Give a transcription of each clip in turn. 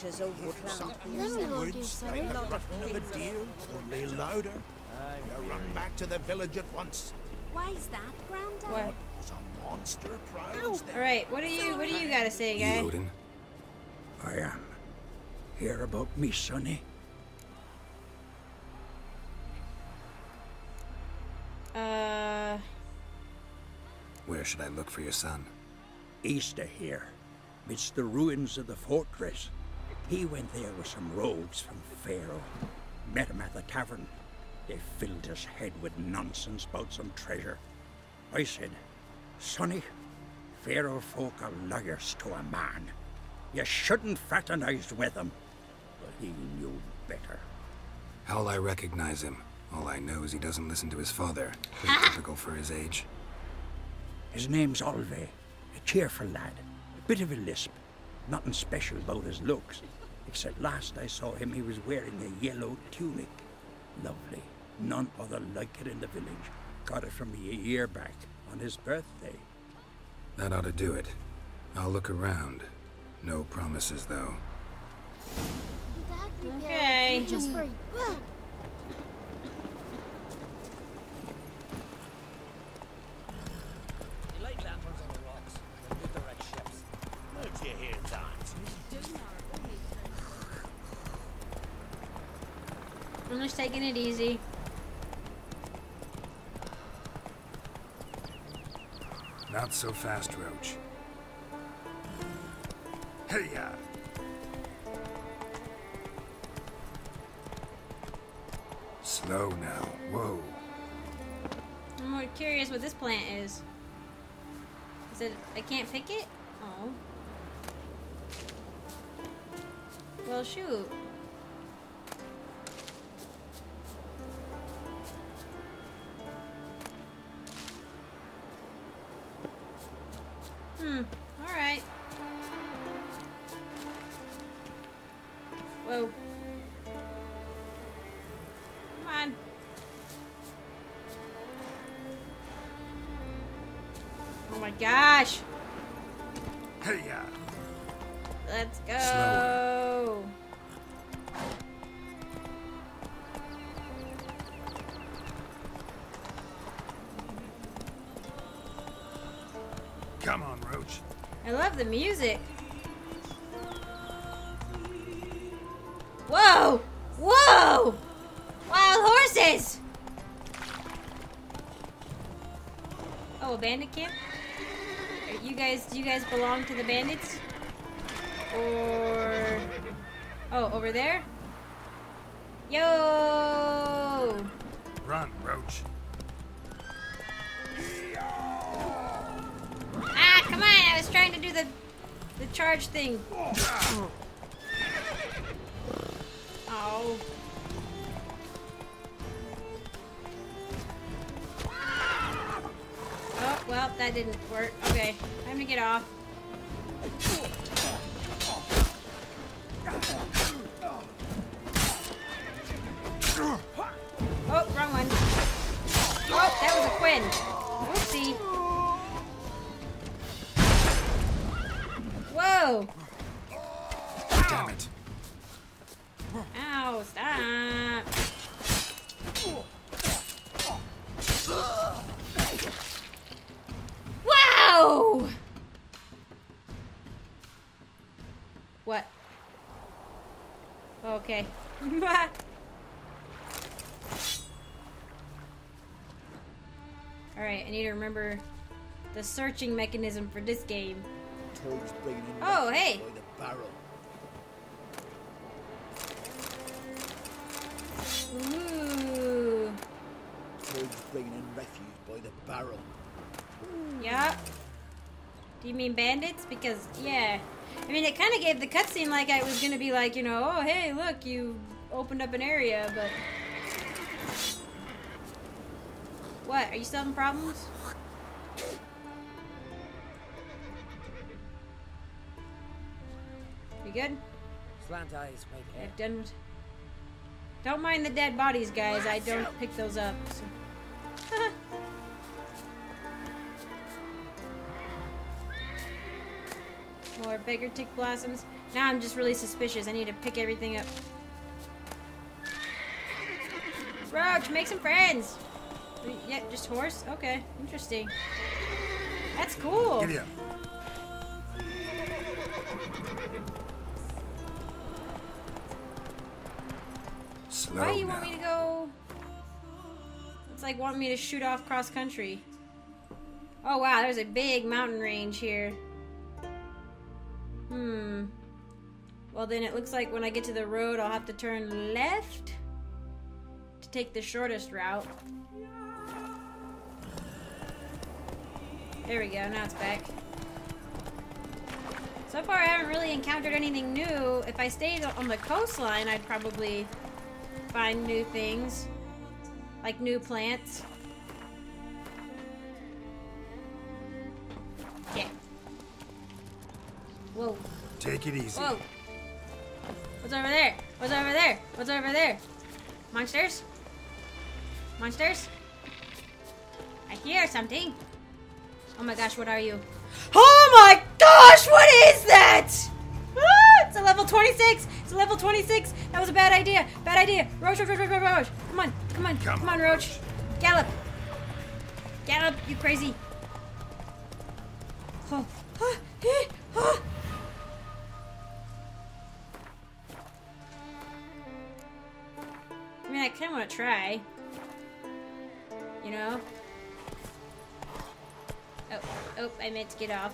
Only louder. Run back to the village at once. Why is that, Groundhog? All right, what do you gotta say, guy? Odin, I am. Hear about me, sonny? Where should I look for your son? East of here, midst the ruins of the fortress. He went there with some rogues from Pharaoh. Met him at the tavern. They filled his head with nonsense about some treasure. I said, sonny, Pharaoh folk are liars to a man. You shouldn't fraternize with them. But he knew better. How'll I recognize him? All I know is he doesn't listen to his father. Pretty typical for his age. His name's Olve, a cheerful lad, a bit of a lisp. Nothing special about his looks, except last I saw him he was wearing a yellow tunic. Lovely. None other like it in the village. Got it from me a year back, on his birthday. That ought to do it. I'll look around. No promises, though. Okay. I'm just taking it easy. Not so fast, Roach. Hey, ya! Slow now. Whoa. I'm more curious what this plant is. Is it? I can't pick it? Oh. Well, shoot. Alright. Whoa. Come on. Oh my gosh. Hey, yeah. Let's go. Slower. Come on, Roach. I love the music. Whoa! Whoa! Wild horses! Oh, a bandit camp? Are you guys, do you guys belong to the bandits? Or... oh, over there? Yo! Run, Roach. Come on, I was trying to do the charge thing. Oh. Oh, well, that didn't work. Okay, time to get off. Oh, wrong one. Oh, that was a Quen. Whoopsie. Whoa! Damn it! Ow! Stop! Whoa! What? Okay. All right. I need to remember the searching mechanism for this game. Oh, hey! Ooh. Bringing in refuse by the barrel. Yup. Do you mean bandits? Because, yeah. I mean, it kind of gave the cutscene like I was gonna be like, you know, oh, hey, look, you opened up an area, but... what? Are you still having problems? You good? Slant eyes make it. Don't mind the dead bodies, guys. I don't pick those up. So. More beggar tick blossoms. Now I'm just really suspicious. I need to pick everything up. Roach, make some friends. Yeah, just horse? Okay, interesting. That's cool. Giddy up. Slow Why do you now. Want me to go? It's like wanting me to shoot off cross country. Oh wow, there's a big mountain range here. Hmm. Well then it looks like when I get to the road I'll have to turn left to take the shortest route. There we go, now it's back. So far I haven't really encountered anything new. If I stayed on the coastline, I'd probably find new things. Like new plants. Okay. Whoa. Take it easy. Whoa. What's over there? What's over there? What's over there? Monsters? Monsters? I hear something. Oh my gosh, what are you? Oh my gosh, what is that? Ah, it's a level 26. It's a level 26. That was a bad idea. Bad idea. Roach, Roach, Roach, Roach, Roach. Come on, come on, come on, Roach. Gallop. Gallop, you crazy. Oh. Ah, eh, ah. I mean, I kind of want to try. You know? Oh, oh, I meant to get off.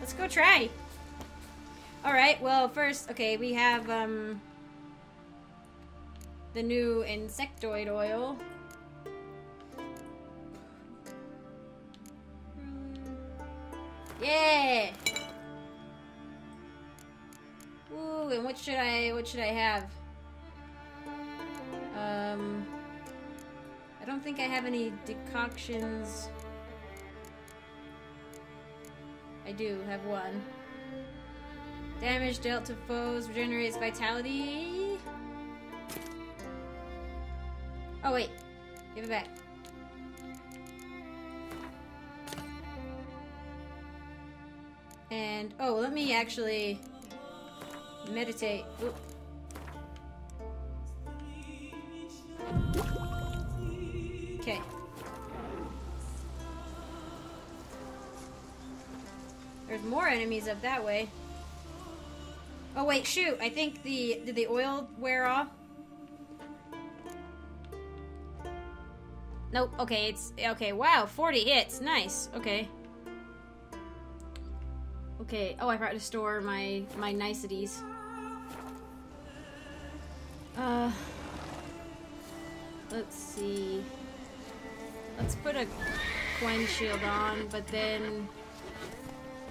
Let's go try. Alright, well, first, okay, we have, the new insectoid oil. Yeah! Ooh, and what should I have? I don't think I have any decoctions. I do have one. Damage dealt to foes regenerates vitality. Oh wait, give it back. And oh, let me actually meditate. Oop. Okay. There's more enemies up that way. Oh wait, shoot! I think did the oil wear off? Nope. Okay, it's okay. Wow, 40 hits. Nice. Okay. Okay. Oh, I forgot to store my niceties. Let's see. Let's put a Quen shield on, but then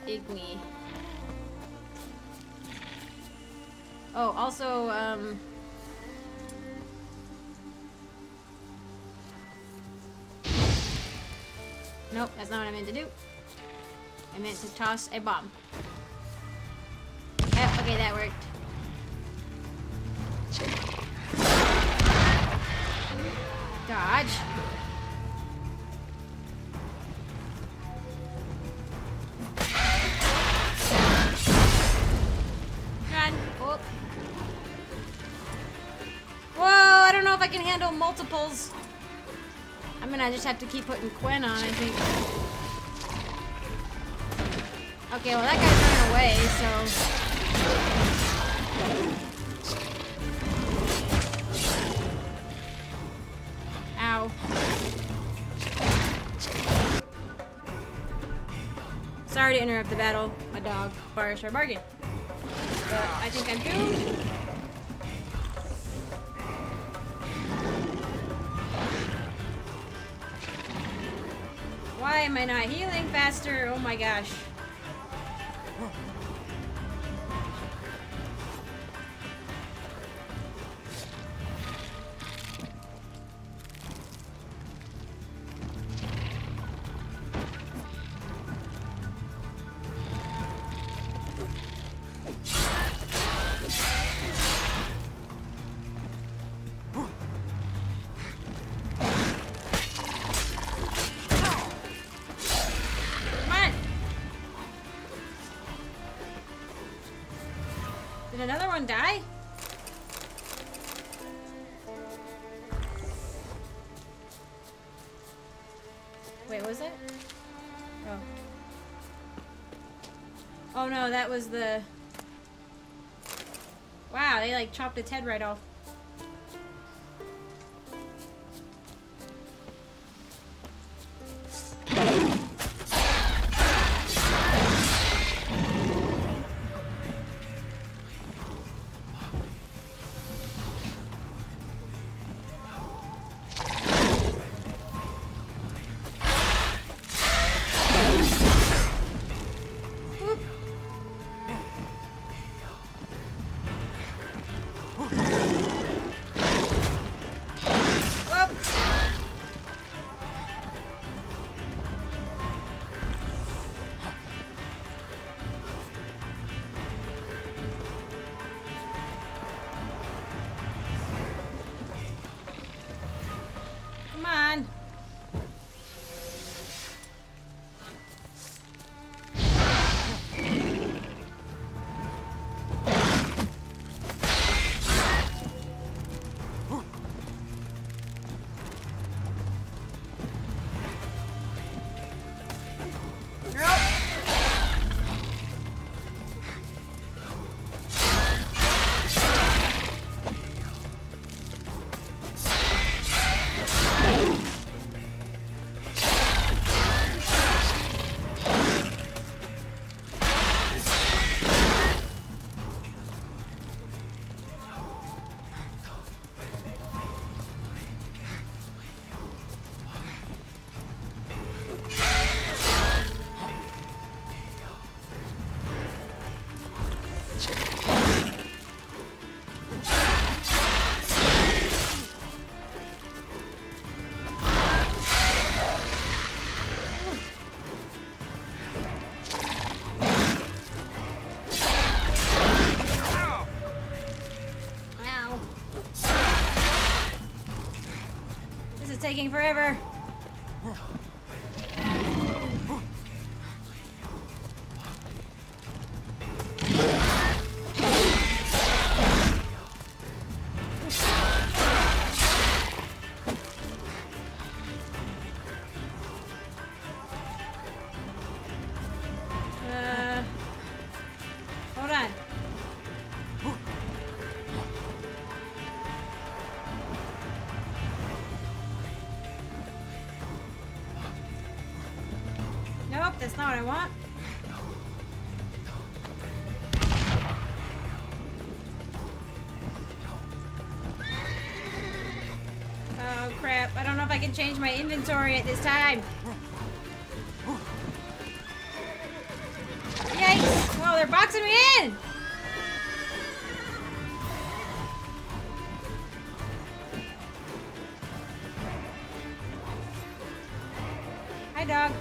igni. Oh, also, nope, that's not what I meant to do. I meant to toss a bomb. Oh, okay, that worked. Dodge. Run. Oh. Whoa, I don't know if I can handle multiples. I mean, I just have to keep putting Quen on, I think. Okay, well, that guy's running away, so. Ow. Sorry to interrupt the battle. My dog barks or bargain. But I think I'm doomed. Why am I not healing faster? Oh my gosh. Did another one die? Wait, was it? Oh. Oh no, that was the... Wow, they like chopped its head right off. Taking forever. Hold on. That's not what I want. Oh crap, I don't know if I can change my inventory at this time. Yikes! Whoa, they're boxing me in! Hi dog.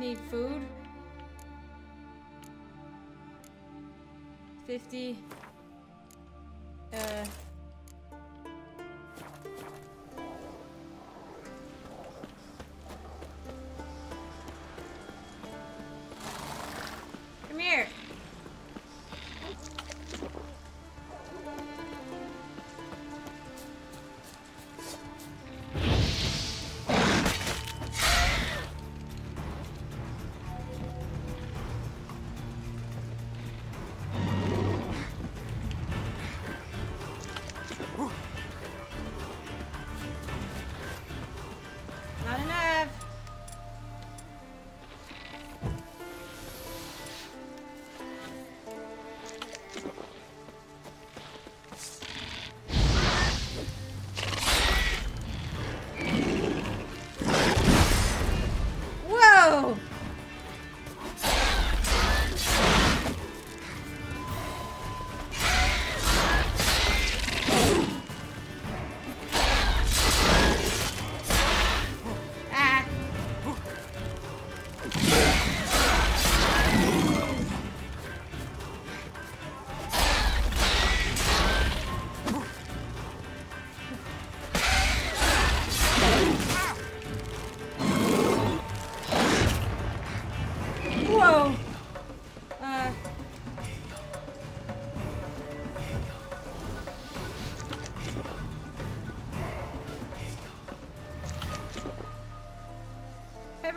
Need food. 50. Come here.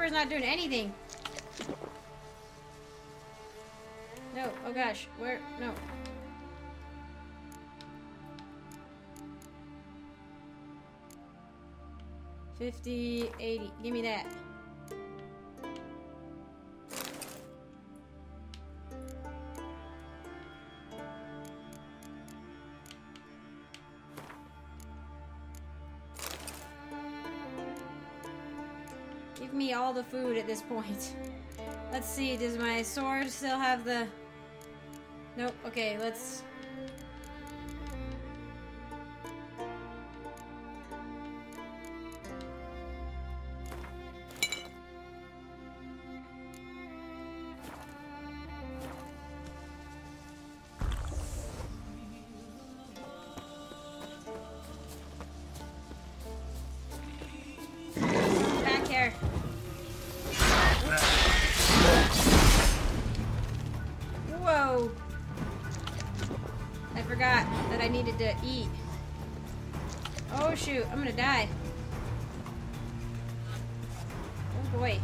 is not doing anything. No, oh gosh, where? No. $50, $80. Give me that. Give me all the food at this point. Let's see, does my sword still have the... Nope, okay, let's... to eat. Oh shoot, I'm gonna die. Oh boy.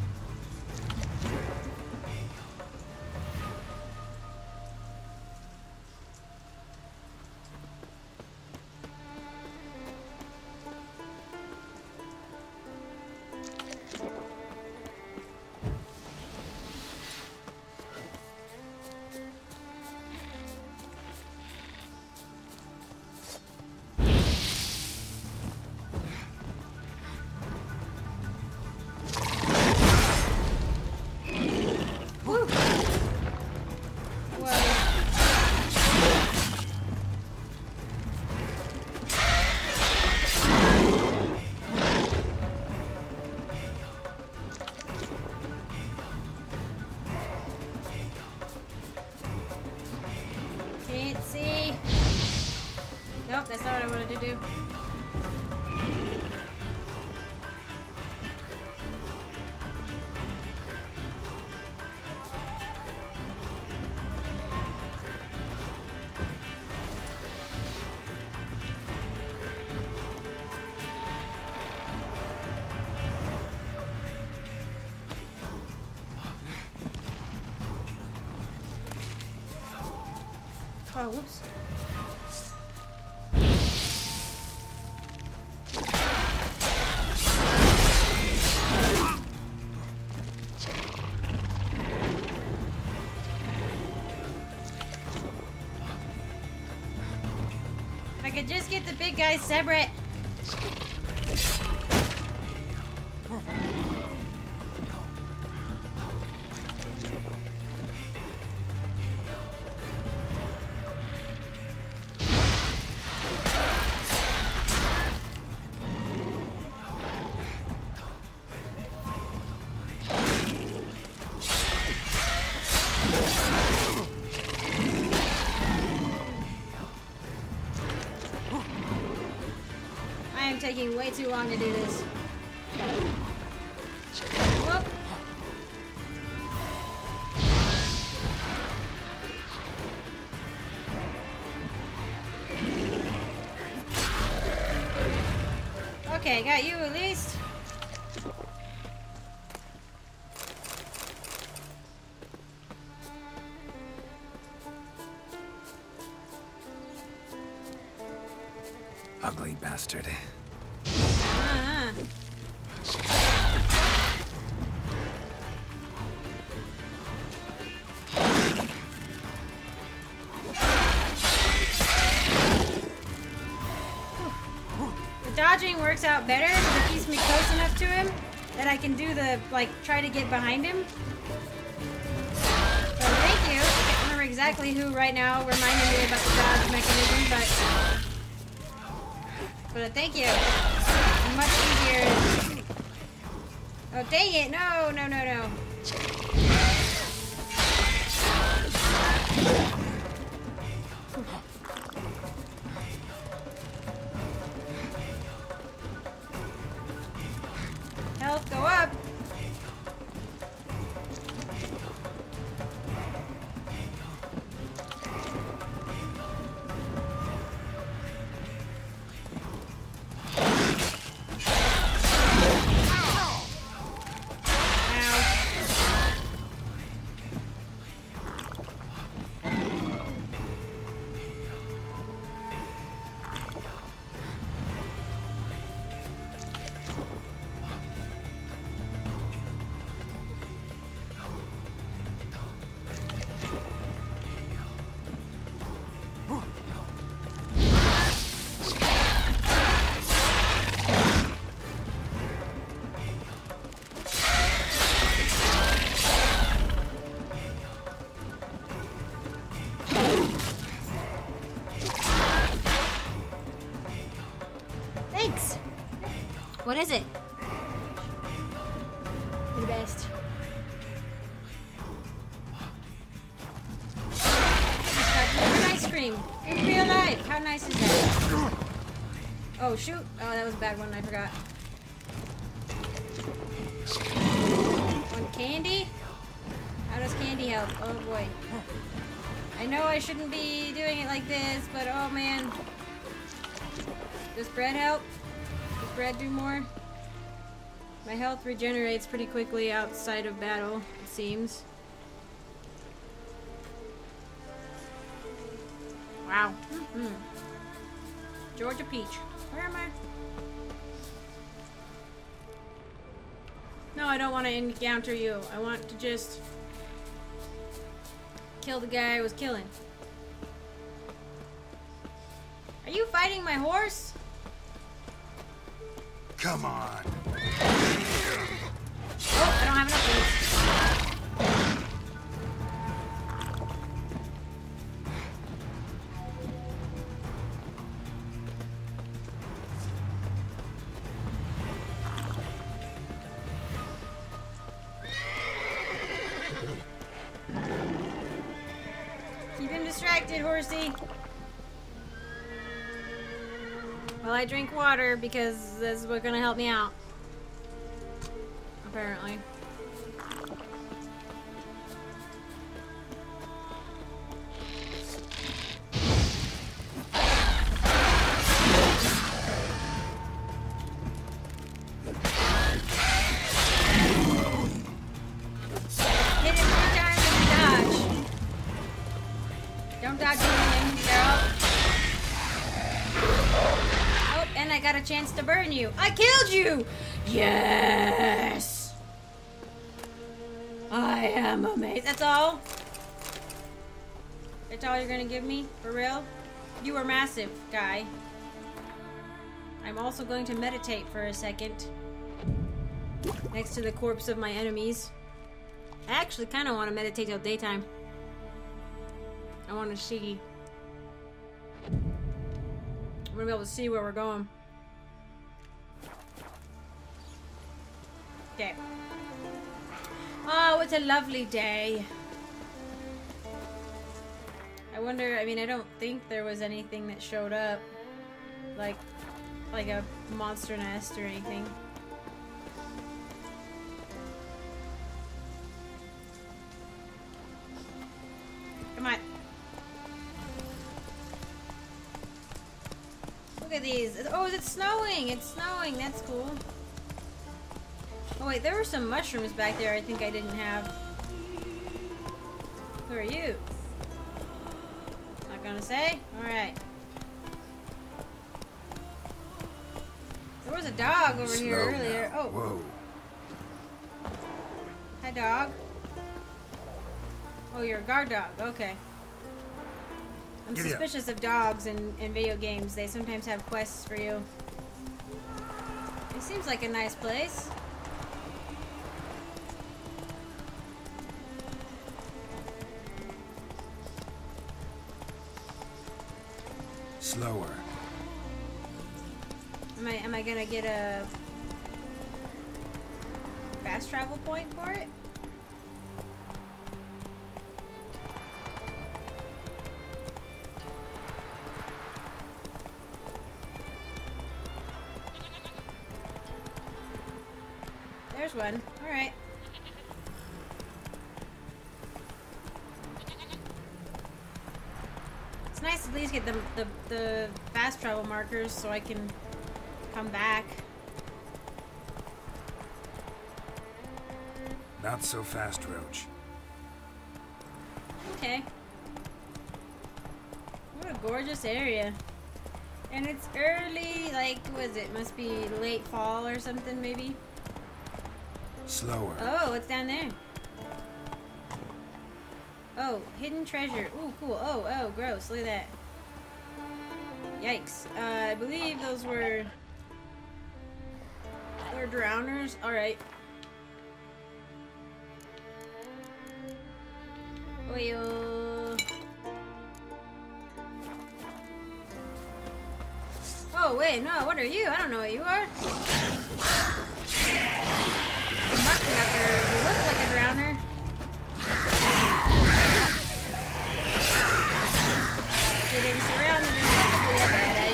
Oh, whoops. If I could just get the big guy separate. Taking way too long to do this. Whoop. Okay, got you at least. Ugly bastard. Works out better because it keeps me close enough to him that I can do the, like, try to get behind him. So thank you. I don't remember exactly who right now reminded me about the dodge mechanism, but thank you. It's much easier. Oh, dang it. No, no, no, no. What is it? You're the best. Ice cream in real life. How nice is that? Oh shoot! Oh, that was a bad one. I forgot. One candy. How does candy help? Oh boy. I know I shouldn't be doing it like this, but oh man. Does bread help? Does bread do more? My health regenerates pretty quickly outside of battle, it seems. Wow. Mm-hmm. Georgia Peach. Where am I? No, I don't want to encounter you. I want to just kill the guy I was killing. Are you fighting my horse? Come on. Oh, I don't have enough. Keep him distracted, horsey. Well, I drink water because this is what's gonna help me out. Apparently. Chance to burn you. I killed you! Yes! I am amazed. That's all? That's all you're gonna give me? For real? You are massive, guy. I'm also going to meditate for a second. Next to the corpse of my enemies. I actually kind of want to meditate till daytime. I want to see. I'm gonna be able to see where we're going. Okay. Oh, it's a lovely day. I wonder, I mean, I don't think there was anything that showed up. Like a monster nest or anything. Come on. Look at these. Oh, is it snowing? It's snowing. That's cool. Oh wait, there were some mushrooms back there I think I didn't have. Who are you? Not gonna say? Alright. There was a dog over here earlier. Now. Oh. Whoa. Hi dog. Oh, you're a guard dog. Okay. I'm suspicious of dogs in video games. They sometimes have quests for you. It seems like a nice place. Slower. Am I gonna get a fast travel point for it? There's one. All right. Nice, at least get the fast travel markers so I can come back. Not so fast, Roach. Okay. What a gorgeous area. And it's early, like, what is it? Must be late fall or something, maybe? Slower. Oh, it's down there. Oh, hidden treasure. Ooh, cool. Oh, oh, gross. Look at that. Yikes. I believe those were... They're drowners? Alright. Oil. Oh, Oh, wait, no, what are you? I don't know what you are. The mucklucker, you look like a drowner. Getting surrounded is probably a bad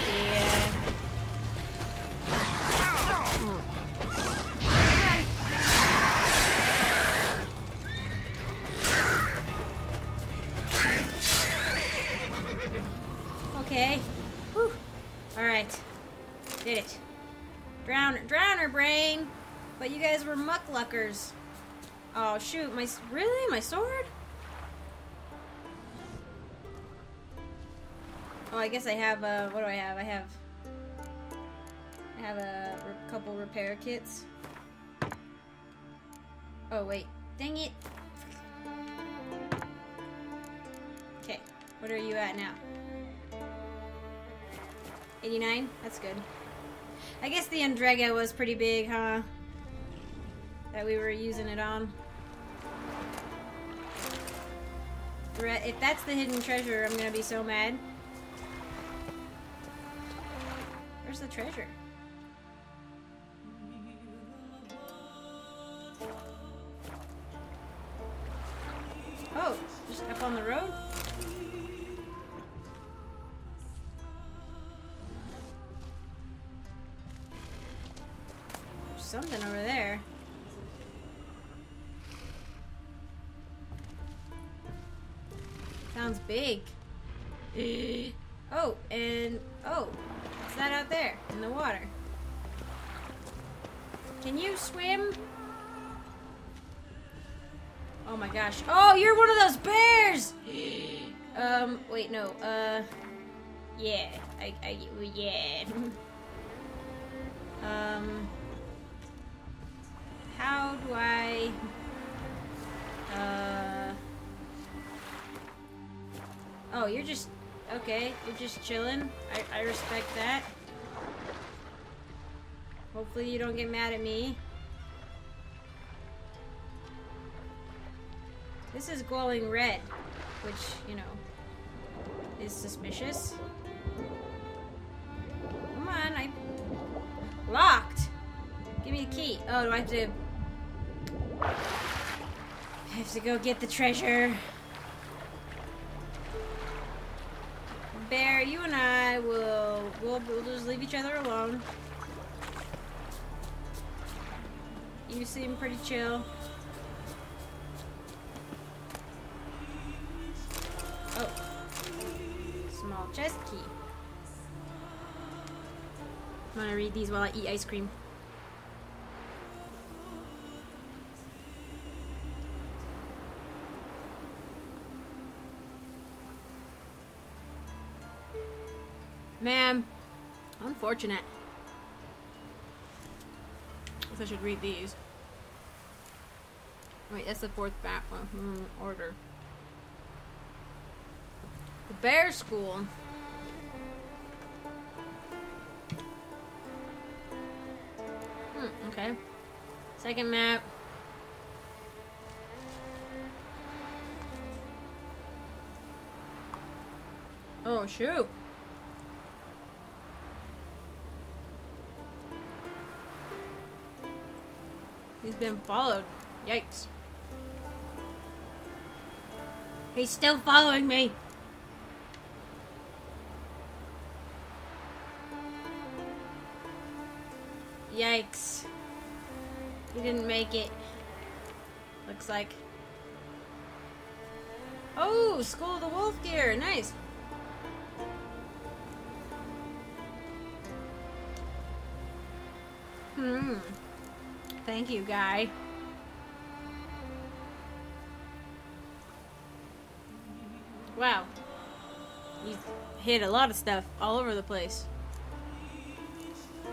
idea. Okay. Whew. Alright. Did it. Drowner brain! But you guys were muckluckers. Oh shoot, really? My sword? Oh, I guess I have, what do I have? I have a couple repair kits. Oh wait, dang it. Okay, what are you at now? 89? That's good. I guess the Andrega was pretty big, huh? That we were using it on. If that's the hidden treasure, I'm gonna be so mad. Where's the treasure? Oh, just up on the road? Something over there. Sounds big. Oh, and oh, what's that out there in the water? Can you swim? Oh my gosh. Oh, you're one of those bears. Wait, no. Yeah. Yeah. How do I, oh, you're just, okay, you're just chilling. I respect that. Hopefully you don't get mad at me. This is glowing red, which, you know, is suspicious. Come on, I, locked. Give me the key. Oh, do I have to? I have to go get the treasure. Bear, you and I will just leave each other alone. You seem pretty chill. Oh, small chest key. I'm gonna read these while I eat ice cream. Ma'am, unfortunate. I guess I should read these. Wait, that's the fourth bat one. Order. The Bear School. Okay. Second map. Oh shoot. He's been followed. Yikes. He's still following me. Yikes. He didn't make it. Looks like. Oh, School of the Wolf gear. Nice. Thank you, guy. Wow. You've hit a lot of stuff all over the place.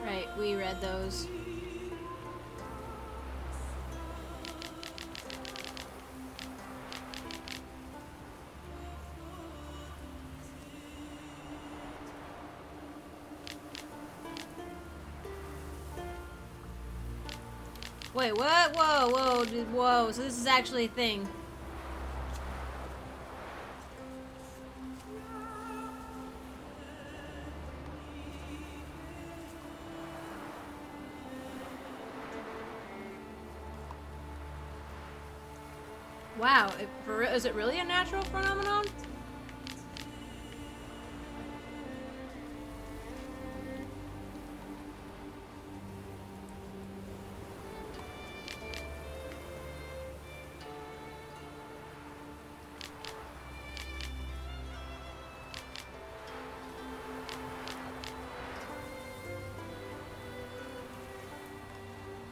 Right, we read those. Wait, what? Whoa, whoa, dude, whoa. So this is actually a thing. Wow, is it really a natural phenomenon?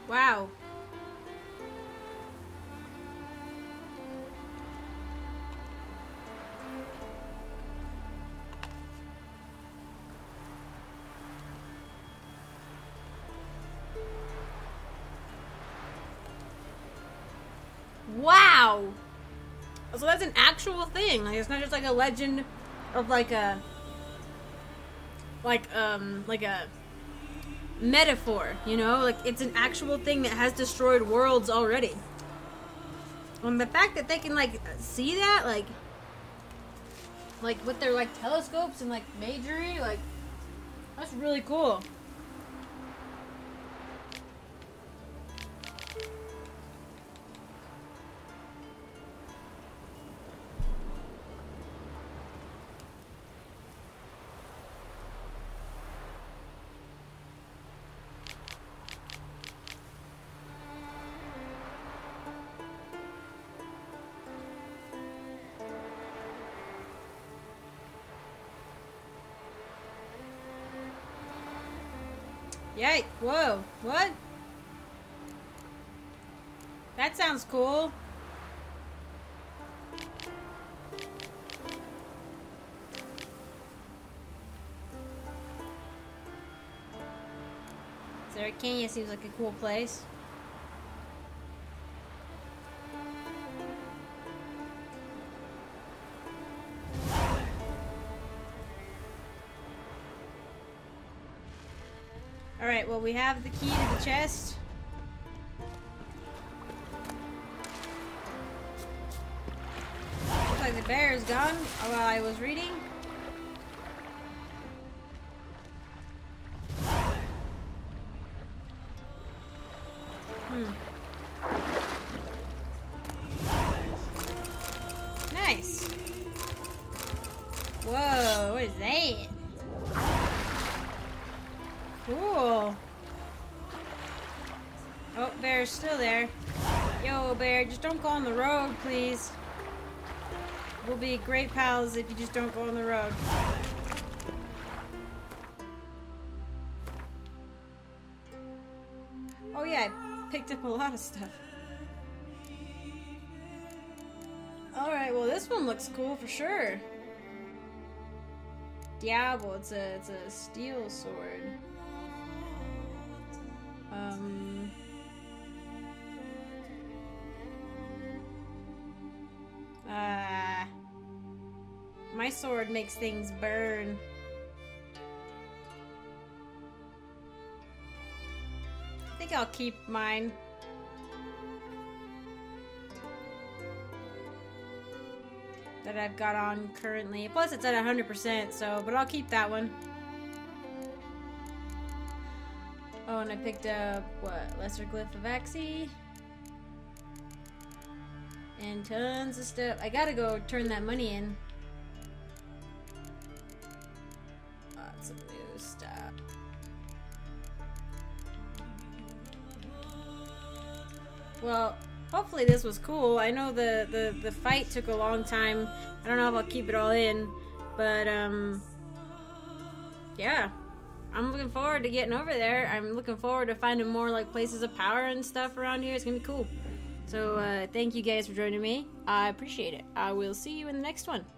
Wow. Wow! So that's an actual thing. Like, it's not just like a legend of like a metaphor, you know? Like, it's an actual thing that has destroyed worlds already. And the fact that they can like see that, like with their like telescopes and like majory, like that's really cool. Yikes, whoa, what? That sounds cool. Zerrikania seems like a cool place. Alright, well, we have the key to the chest. Looks like the bear is gone while I was reading. Nice. Whoa, what is that? Cool. Oh, bear's still there. Yo, bear, just don't go on the road, please. We'll be great pals if you just don't go on the road. Oh yeah, I picked up a lot of stuff. Alright, well this one looks cool for sure. Diablo, it's a steel sword. My sword makes things burn. I think I'll keep mine. That I've got on currently. Plus it's at 100%, so, but I'll keep that one. Oh, and I picked up, what, Lesser Glyph of Axie? And tons of stuff. I gotta go turn that money in. Lots of new stuff. Well, hopefully this was cool. I know the fight took a long time. I don't know if I'll keep it all in, but, yeah. I'm looking forward to getting over there. I'm looking forward to finding more like places of power and stuff around here. It's gonna be cool. So thank you guys for joining me. I appreciate it. I will see you in the next one.